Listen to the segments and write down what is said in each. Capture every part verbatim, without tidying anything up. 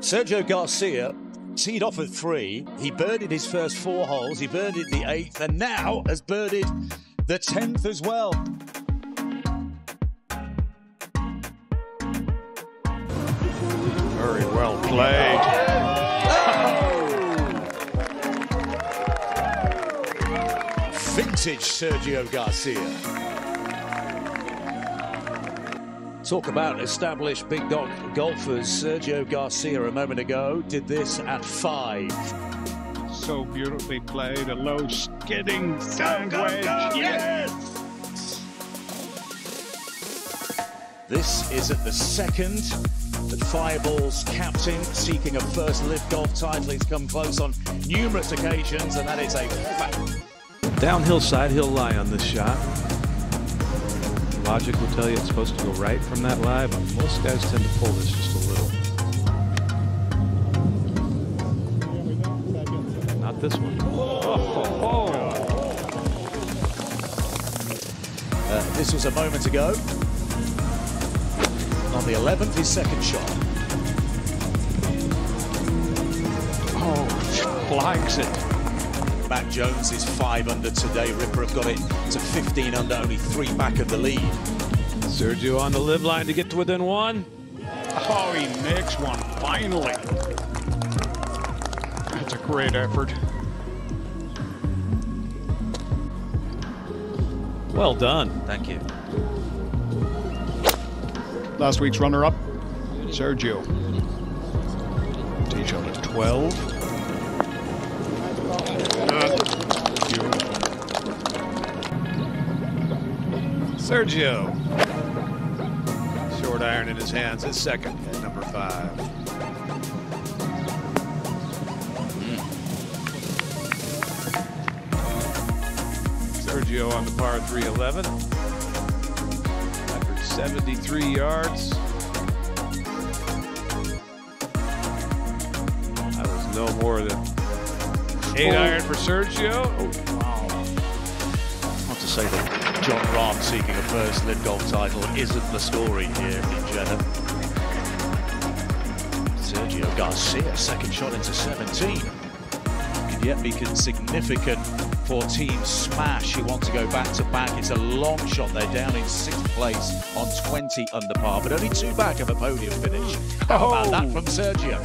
Sergio Garcia teed off at three. He birdied his first four holes. He birdied the eighth, and now has birdied the tenth as well. Very well played. Oh. Vintage Sergio Garcia. Talk about established big dog golfers. Sergio Garcia, a moment ago, did this at five. So beautifully played, a low skidding sand wedge. Yes! This is at the second. The Fireballs captain, seeking a first LIV Golf title. He's come close on numerous occasions, and that is a fact. Downhill side, he'll lie on this shot. Logic will tell you it's supposed to go right from that lie, but most guys tend to pull this just a little. Not this one. Oh, oh. Uh, this was a moment ago. On the eleventh, his second shot. Oh, flags it. Matt Jones is five under today. Ripper have got it to fifteen under, only three back of the lead. Sergio on the live line to get to within one. Oh, he makes one, finally. That's a great effort. Well done. Thank you. Last week's runner-up, Sergio. Tee shot at twelve. Sergio. Short iron in his hands. His second at number five. Sergio on the par three eleven. seventy-three yards. That was no more than eight iron for Sergio. Oh, wow. I want to say that John Rahm seeking a first LIV Golf title isn't the story here in Jeddah. Sergio Garcia, second shot into seventeen. Could yet be significant for Team Smash, who want to go back-to-back. It's a long shot. They're down in sixth place on twenty under par, but only two back of a podium finish. How about that from Sergio?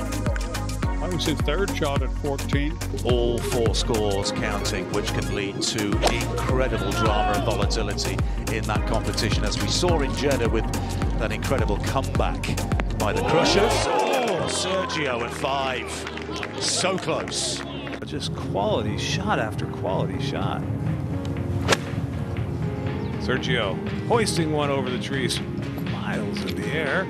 That was his third shot at fourteen. All four scores counting, which can lead to incredible drama and volatility in that competition, as we saw in Jeddah with that incredible comeback by the Crushers. Oh, Sergio at five. So close. Just quality shot after quality shot. Sergio hoisting one over the trees, miles in the air.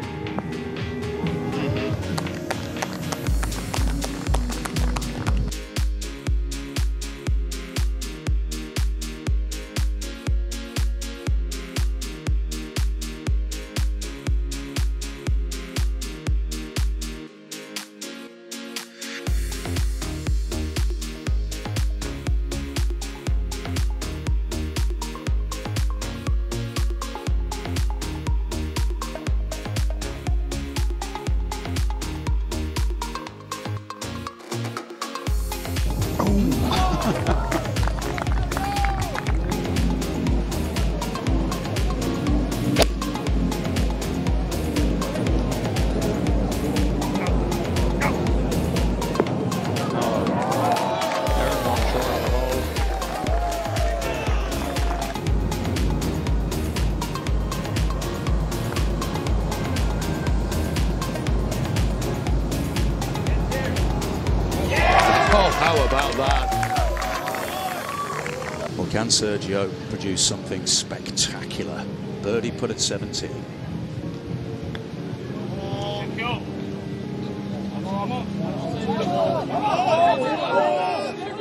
Can Sergio produce something spectacular? Birdie put at seventeen.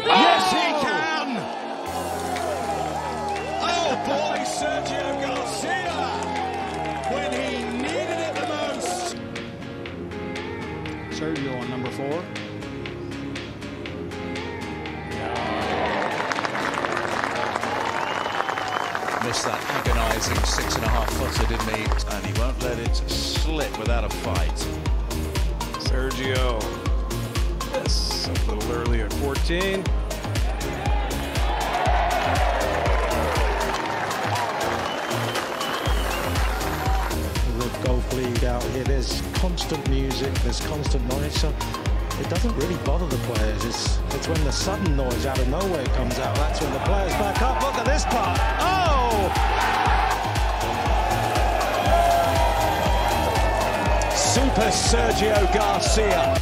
Yes, he can! Oh boy, Sergio Garcia! When he needed it the most! Sergio on number four. Missed that agonising six and a half footer, didn't he? And he won't let it slip without a fight. Sergio. Yes, a little early at fourteen. L I V Golf League out here, there's constant music, there's constant noise, so it doesn't really bother the players. It's, it's when the sudden noise out of nowhere comes out, that's when the players back up. Look at this part. Oh! Super Sergio Garcia.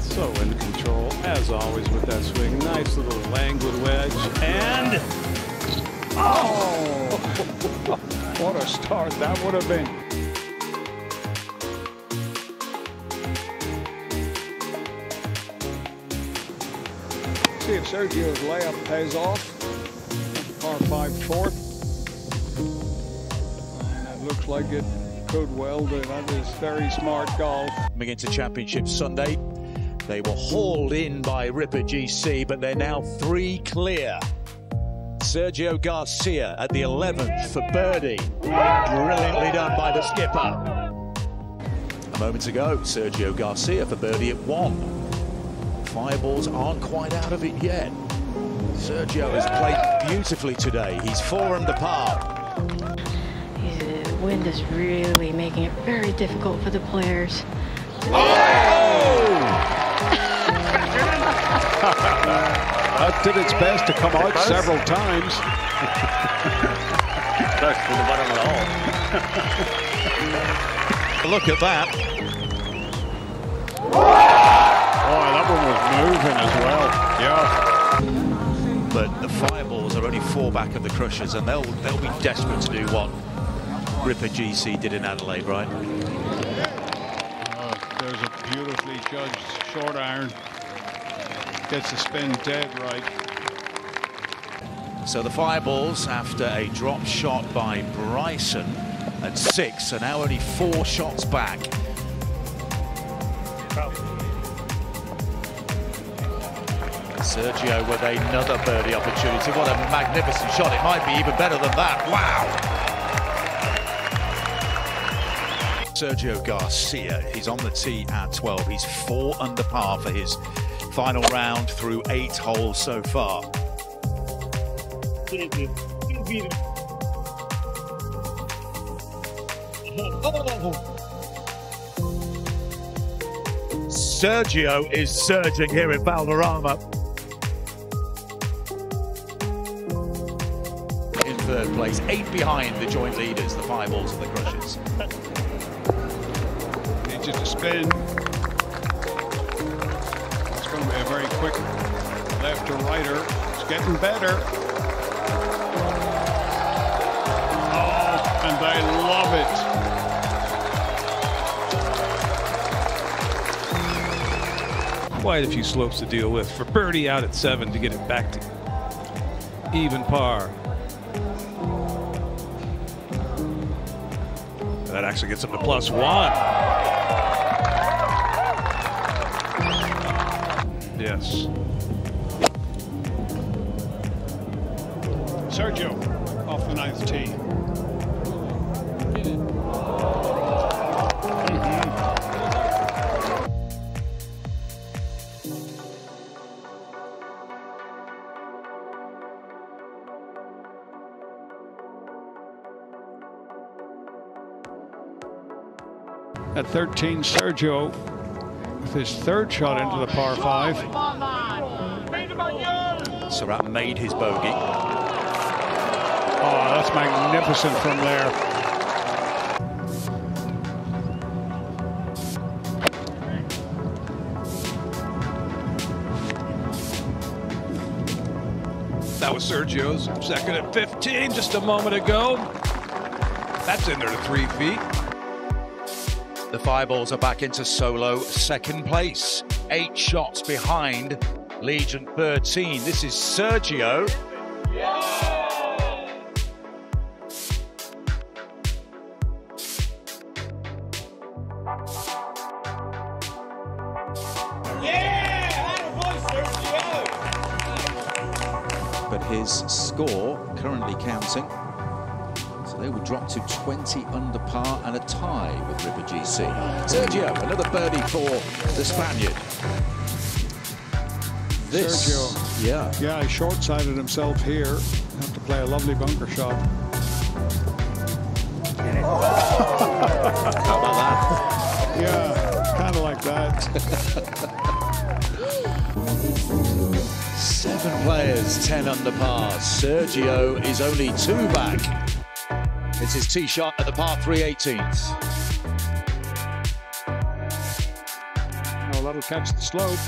So in control, as always, with that swing. Nice little languid wedge. And... oh! What a start that would have been. See if Sergio's layup pays off. par five fourth. That looks like it could well do. That is very smart golf. Coming into Championship Sunday, they were hauled in by Ripper G C, but they're now three clear. Sergio Garcia at the eleventh for birdie. Brilliantly done by the skipper. A moment ago, Sergio Garcia for birdie at one. Fireballs aren't quite out of it yet. Sergio has played beautifully today. He's four under par. The wind is really making it very difficult for the players. Oh! That did its best to come out it several times. That's from the bottom of the hole. Look at that. Oh, that one was moving as well. Yeah. But the Fireballs are only four back of the Crushers, and they'll they'll be desperate to do what Ripper G C did in Adelaide, right? Uh, there's a beautifully judged short iron. Gets the spin dead right. So the Fireballs, after a drop shot by Bryson at six, are now only four shots back. Oh. Sergio with another birdie opportunity. What a magnificent shot. It might be even better than that. Wow! Sergio Garcia, he's on the tee at twelve. He's four under par for his final round through eight holes so far. Sergio is surging here in Valderrama. Third place, eight behind the joint leaders, the Fireballs and the Crushers. Needs just a spin. It's going to be a very quick left to righter. It's getting better. Oh, and they love it. Quite a few slopes to deal with for birdie out at seven to get it back to even par. That actually gets him to plus one. Yes. Sergio off the ninth tee. At thirteen, Sergio with his third shot into the par five. Serrat made his bogey. Oh, that's magnificent from there. That was Sergio's second at fifteen just a moment ago. That's in there to three feet. The Fireballs are back into solo second place. Eight shots behind Legion thirteen. This is Sergio. Yeah. Yeah, attaboy, Sergio. But his score currently counting. They will drop to twenty under par and a tie with Ripper G C. Sergio, another birdie for the Spaniard. This, Sergio, yeah, yeah, he short-sighted himself here. Have to play a lovely bunker shot. Get it. Oh. How about that? Yeah, kind of like that. Seven players, ten under par. Sergio is only two back. It's his tee shot at the par three eighteenth. Oh, that'll catch the slope.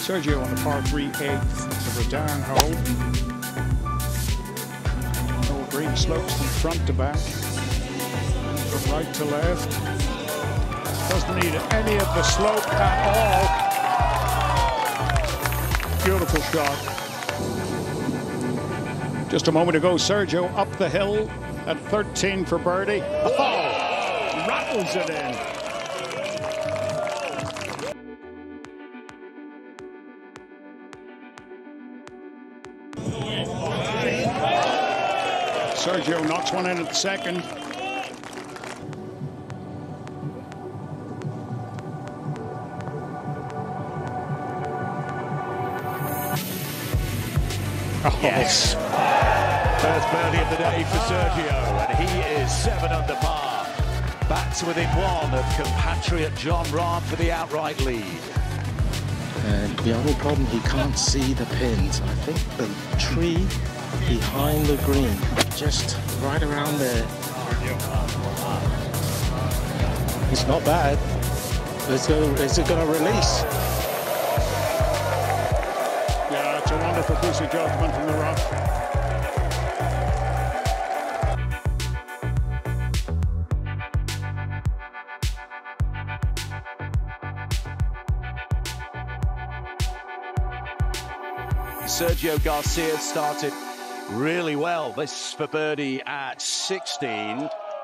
Sergio on the par three eighth of the down hole. No green slopes from front to back. From right to left. Doesn't need any of the slope at all. Beautiful shot. Just a moment ago, Sergio up the hill at thirteen for birdie. Oh, rattles it in. Sergio knocks one in at the second. Oh. Yes. First birdie of the day for Sergio, and he is seven under par. Back to within one of compatriot John Rahm for the outright lead. And the other problem, he can't see the pins. I think the tree behind the green, just right around there. It's not bad. Let's go. Is it going to release? Yeah, it's a wonderful piece of judgment from the rough. Sergio Garcia started really well. This for birdie at sixteen.